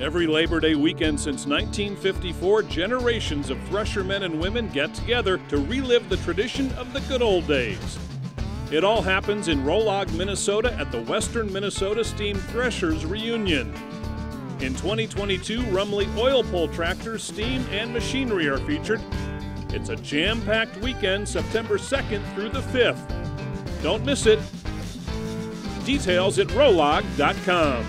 Every Labor Day weekend since 1954, generations of thresher men and women get together to relive the tradition of the good old days. It all happens in Rollag, Minnesota at the Western Minnesota Steam Threshers Reunion. In 2022, Rumely Oil-Pull tractors, steam, and machinery are featured. It's a jam-packed weekend, September 2nd through the 5th. Don't miss it. Details at rollag.com.